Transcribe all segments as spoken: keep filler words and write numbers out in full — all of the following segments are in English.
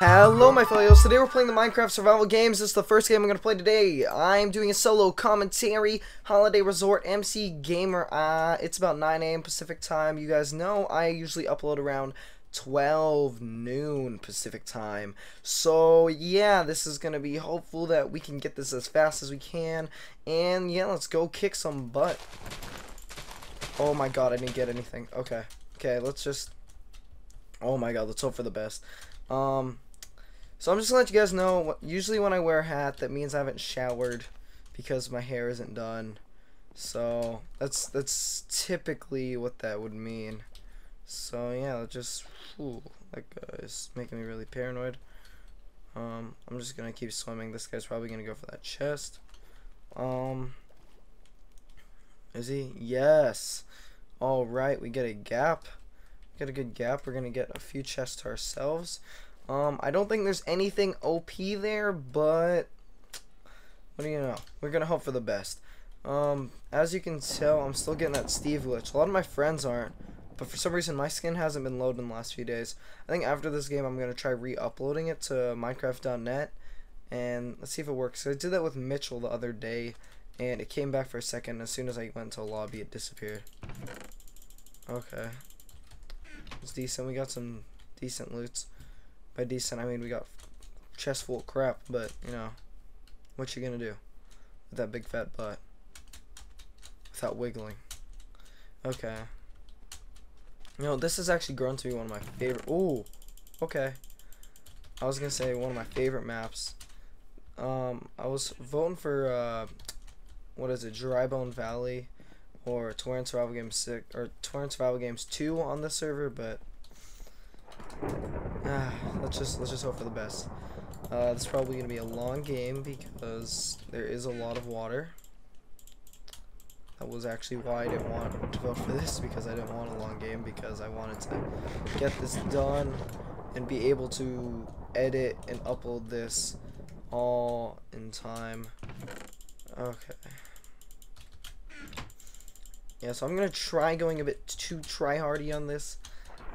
Hello my fellows, today we're playing the Minecraft Survival Games. This is the first game I'm going to play today. I'm doing a solo commentary, Holiday Resort, mcgamer. Uh, it's about nine A M Pacific time. You guys know I usually upload around twelve noon Pacific time. So yeah, this is going to be hopeful that we can get this as fast as we can. And yeah, let's go kick some butt. Oh my god, I didn't get anything. Okay, okay, let's just... Oh my god, let's hope for the best. Um... So I'm just gonna let you guys know, usually when I wear a hat, that means I haven't showered because my hair isn't done. So that's that's typically what that would mean. So yeah, just, ooh, that guy's making me really paranoid. Um, I'm just gonna keep swimming. This guy's probably gonna go for that chest. Um, is he? Yes. All right, we get a gap. We get a good gap. We're gonna get a few chests to ourselves. Um, I don't think there's anything O P there, but what do you know? We're gonna hope for the best. Um, as you can tell, I'm still getting that Steve glitch. A lot of my friends aren't, but for some reason my skin hasn't been loaded in the last few days. I think after this game, I'm gonna try re-uploading it to Minecraft dot net, and let's see if it works. I did that with Mitchell the other day, and it came back for a second. As soon as I went to lobby, it disappeared. Okay, it's decent. We got some decent loots. By decent, I mean we got chest full of crap, but you know, what you gonna do with that big fat butt without wiggling? Okay. You know, this has actually grown to be one of my favorite. Ooh, okay. I was gonna say one of my favorite maps. Um, I was voting for uh, what is it, Drybone Valley, or Torrent Survival Games six, or Torrent Survival Games two on this server, but. Ah, let's just let's just hope for the best. Uh, it's probably gonna be a long game because there is a lot of water. That was actually why I didn't want to vote for this, because I didn't want a long game, because I wanted to get this done and be able to edit and upload this all in time. Okay. Yeah, so I'm gonna try going a bit too try-hardy on this.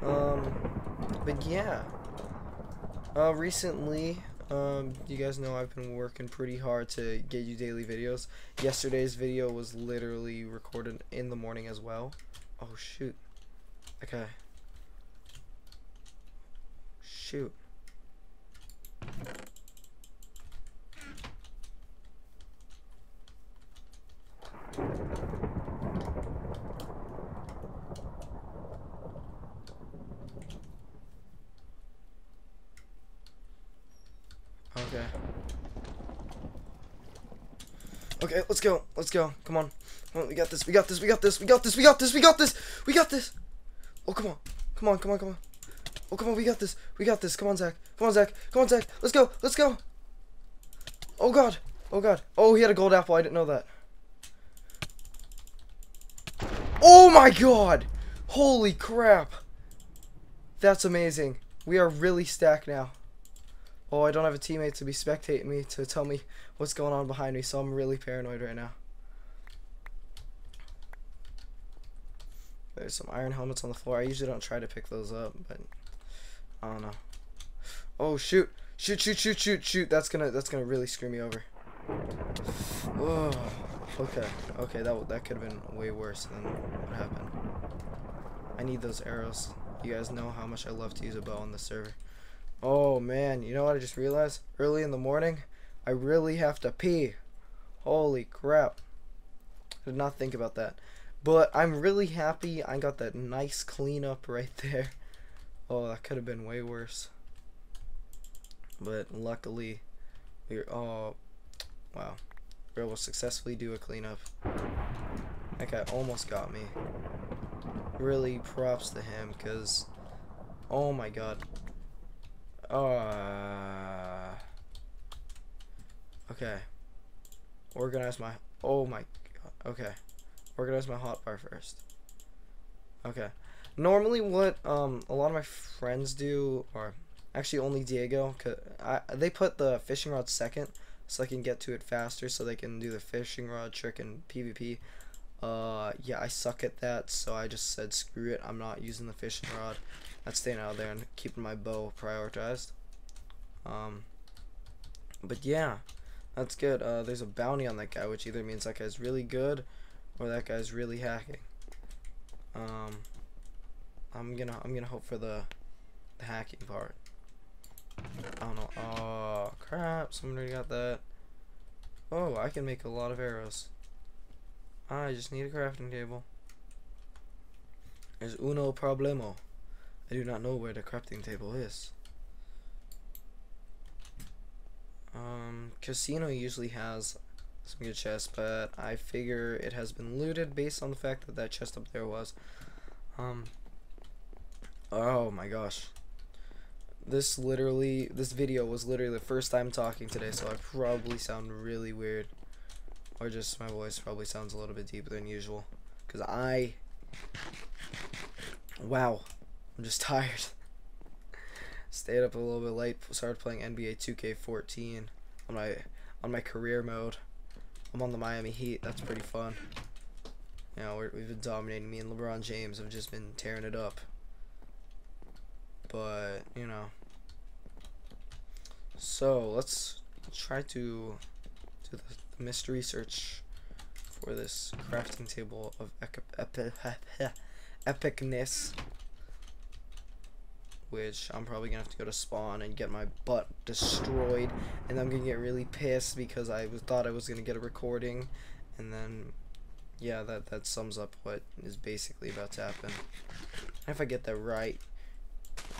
Um. But yeah, uh, recently, um, you guys know I've been working pretty hard to get you daily videos. Yesterday's video was literally recorded in the morning as well. Oh shoot. Okay. Shoot. Okay. Okay, let's go. Let's go. Come on. Come on. We got this. We got this. We got this. We got this. We got this. We got this. We got this. Oh, come on. Come on. Come on. Come on. Oh, come on. We got this. We got this. Come on, Zach. Come on, Zach. Come on, Zach. Let's go. Let's go. Oh, God. Oh, God. Oh, he had a gold apple. I didn't know that. Oh, my God. Holy crap. That's amazing. We are really stacked now. Oh, I don't have a teammate to be spectating me to tell me what's going on behind me, so I'm really paranoid right now. There's some iron helmets on the floor. I usually don't try to pick those up, but I don't know. Oh shoot! Shoot! Shoot! Shoot! Shoot! Shoot! That's gonna that's gonna really screw me over. Oh, okay. Okay, that that could have been way worse than what happened. I need those arrows. You guys know how much I love to use a bow on the server. Oh man, you know what I just realized? Early in the morning, I really have to pee. Holy crap. I did not think about that. But I'm really happy I got that nice cleanup right there. Oh, that could have been way worse. But luckily, we were, oh, wow. We were able to successfully do a cleanup. That guy almost got me. Really props to him, because, oh my god. Uh, okay. Organize my. Oh my god. Okay. Organize my hotbar first. Okay. Normally, what um a lot of my friends do, or actually only Diego, cause I they put the fishing rod second, so I can get to it faster, so they can do the fishing rod trick in PvP. Uh, yeah, I suck at that, so I just said screw it. I'm not using the fishing rod. I'm staying out of there and keeping my bow prioritized. Um, but yeah, that's good. Uh, there's a bounty on that guy, which either means that guy's really good or that guy's really hacking. Um, I'm gonna I'm gonna hope for the, the hacking part. I don't know. Oh crap! Someone already got that. Oh, I can make a lot of arrows. I just need a crafting table. There's uno problemo. I do not know where the crafting table is. Um, Casino usually has some good chests, but I figure it has been looted based on the fact that that chest up there was. Um, oh my gosh. This literally, this video was literally the first time talking today, so I probably sound really weird. Or just my voice probably sounds a little bit deeper than usual. Because I... Wow. I'm just tired. Stayed up a little bit late. Started playing N B A two K fourteen on my on my career mode. I'm on the Miami Heat. That's pretty fun. You know, we're, we've been dominating. Me and LeBron James have just been tearing it up. But, you know. So, let's try to do the mystery search for this crafting table of epicness. Which I'm probably gonna have to go to spawn and get my butt destroyed, and I'm gonna get really pissed because I was, thought I was gonna get a recording, and then yeah, that that sums up what is basically about to happen. If I get that right,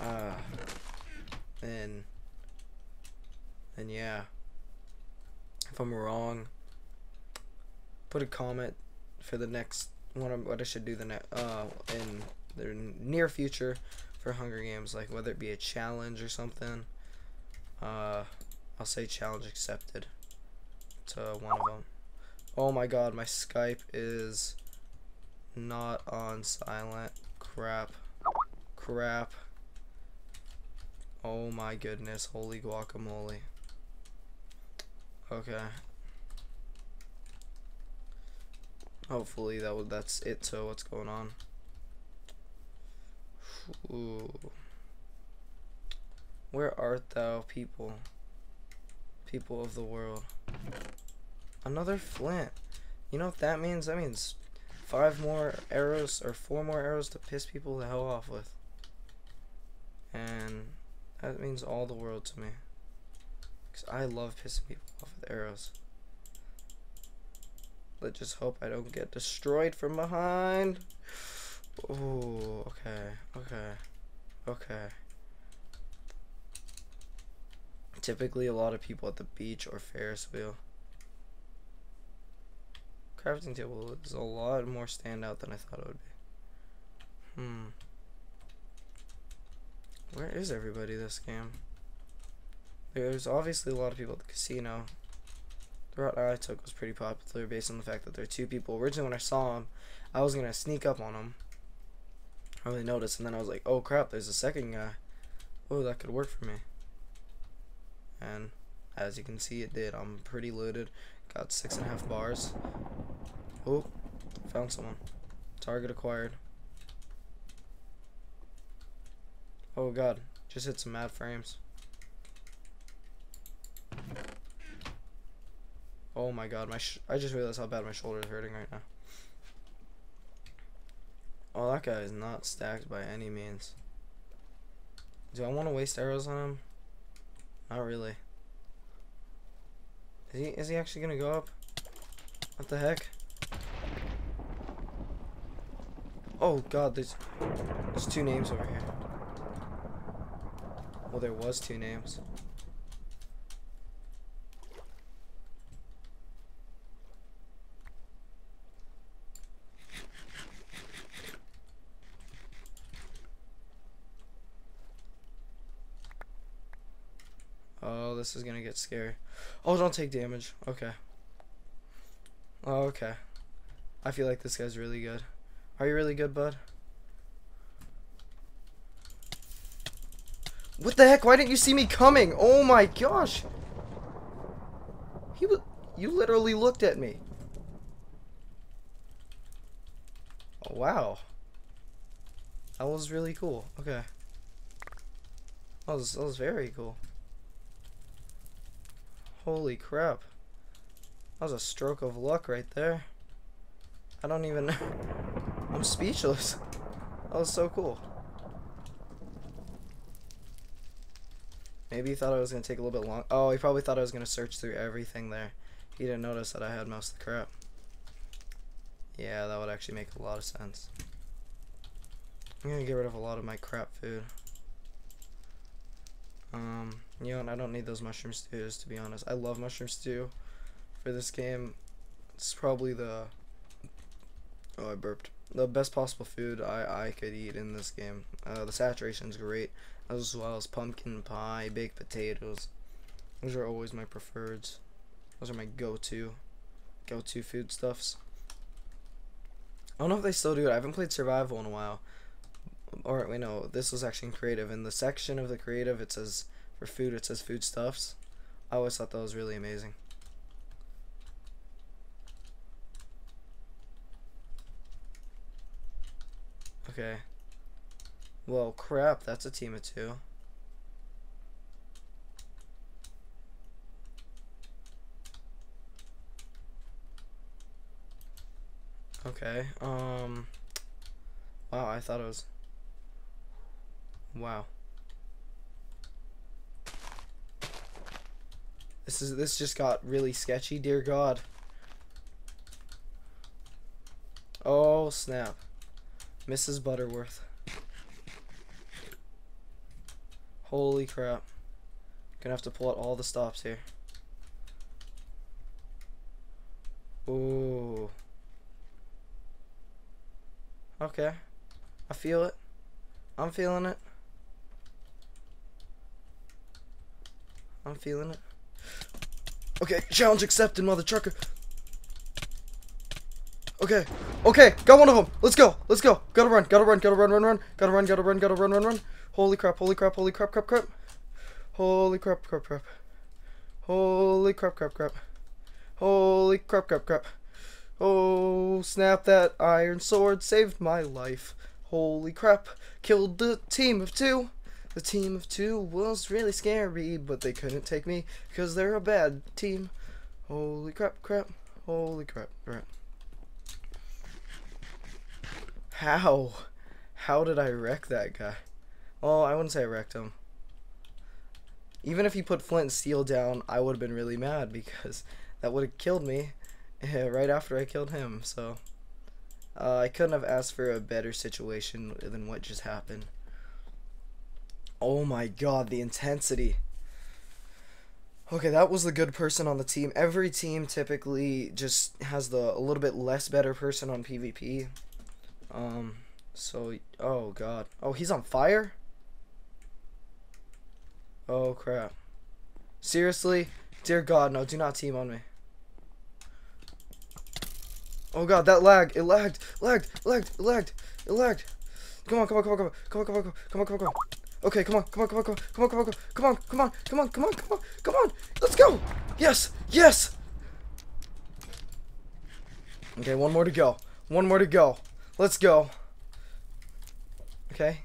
uh, then then yeah. If I'm wrong, put a comment for the next one. What, what I should do the next uh in the near future. For Hunger Games, like whether it be a challenge or something, uh, I'll say challenge accepted to one of them. Oh my god, my Skype is not on silent. Crap, crap. Oh my goodness, holy guacamole. Okay. Hopefully that would that's it to what's going on. Ooh. Where art thou, people? People of the world. Another flint. You know what that means? That means five more arrows or four more arrows to piss people the hell off with. And that means all the world to me. Because I love pissing people off with arrows. Let's just hope I don't get destroyed from behind. Oh, okay, okay, okay. Typically, a lot of people at the beach or Ferris wheel. Crafting table is a lot more standout than I thought it would be. Hmm. Where is everybody this game? There's obviously a lot of people at the casino. The route I took was pretty popular based on the fact that there are two people. Originally, when I saw them, I was gonna sneak up on them. I really noticed, and then I was like, oh crap, there's a second guy. Oh, that could work for me. And as you can see, it did. I'm pretty loaded. Got six and a half bars. Oh, found someone. Target acquired. Oh god, just hit some mad frames. Oh my god, my sh I just realized how bad my shoulder is hurting right now. Oh, that guy is not stacked by any means. Do I want to waste arrows on him? Not really. Is he, is he actually going to go up? What the heck? Oh god, there's, there's two names over here. Well, there was two names. This is gonna get scary. Oh, don't take damage. Okay. Oh, okay. I feel like this guy's really good. Are you really good, bud? What the heck? Why didn't you see me coming? Oh my gosh! He was. You literally looked at me. Oh, wow. That was really cool. Okay. That was, that was very cool. Holy crap. That was a stroke of luck right there. I don't even know. I'm speechless. That was so cool. Maybe he thought I was going to take a little bit long. Oh, he probably thought I was going to search through everything there. He didn't notice that I had most of the crap. Yeah, that would actually make a lot of sense. I'm going to get rid of a lot of my crap food. Um, you know, and I don't need those mushroom stews, to be honest. I love mushroom stew for this game. It's probably the... Oh, I burped. The best possible food I, I could eat in this game. Uh, the saturation's great, as well as pumpkin pie, baked potatoes. Those are always my preferreds. Those are my go-to, go-to food stuffs. I don't know if they still do it. I haven't played survival in a while. Or, wait, no, this was actually in creative. In the section of the creative, it says, for food, it says food stuffs. I always thought that was really amazing. Okay. Well, crap, that's a team of two. Okay, um... Wow, I thought it was... Wow. This is this just got really sketchy, dear God. Oh, snap. Missus Butterworth. Holy crap. Gonna have to pull out all the stops here. Ooh. Okay. I feel it. I'm feeling it. I'm feeling it. Okay, challenge accepted, mother trucker. Okay. Okay, got one of them. Let's go. Let's go. Gotta run. Gotta run. Gotta run. Run. Run. Gotta run. Gotta run. Gotta run. Run. Run. Holy crap. Holy crap. Holy crap. Crap. Crap. Holy crap. Crap. Crap. Holy crap. Crap. Crap. Holy crap. Crap. Crap. Oh snap! That iron sword saved my life. Holy crap! Killed the team of two. The team of two was really scary, but they couldn't take me because they're a bad team. Holy crap! Crap. Holy crap. Crap. How? How did I wreck that guy? Oh, I wouldn't say I wrecked him. Even if he put flint and steel down, I would have been really mad because that would have killed me right after I killed him. So uh, I couldn't have asked for a better situation than what just happened. Oh my God, the intensity. Okay, that was the good person on the team. Every team typically just has the a little bit less better person on PvP. Um, so, oh God. Oh, he's on fire? Oh, crap. Seriously? Dear God, no, do not team on me. Oh God, that lag. It lagged. Lagged. Lagged. It lagged. It lagged. Come on, come on, come on, come on. Come on, come on, come on, come on, come on. Okay, come on, come on, come on, come on, come on, come on, come on, come on, come on, come on, come on, come on. Let's go. Yes, yes. Okay, one more to go. One more to go. Let's go. Okay.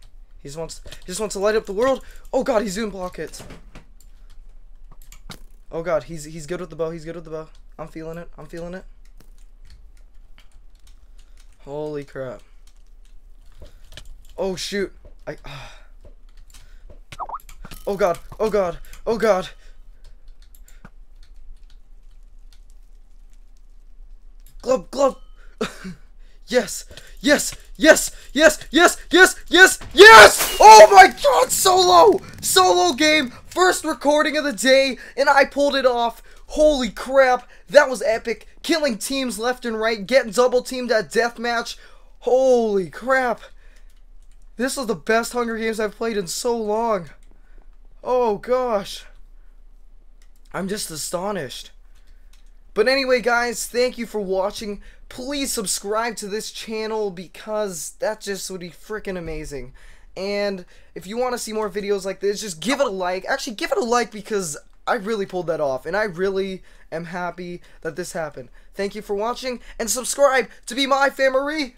He just wants he just wants to light up the world. Oh God, he zoom block it. Oh God, he's he's good with the bow. He's good with the bow. I'm feeling it. I'm feeling it. Holy crap. Oh shoot. I uh. Oh God. Oh God. Oh God. Glove, glove. Yes, yes, yes, yes, yes, yes, yes, yes! Oh my God, solo! Solo game, first recording of the day, and I pulled it off. Holy crap, that was epic. Killing teams left and right, getting double teamed at deathmatch. Holy crap. This was the best Hunger Games I've played in so long. Oh gosh. I'm just astonished. But anyway, guys, thank you for watching. Please subscribe to this channel because that just would be freaking amazing. And if you want to see more videos like this, just give it a like. Actually, give it a like because I really pulled that off. And I really am happy that this happened. Thank you for watching. And subscribe to be my family.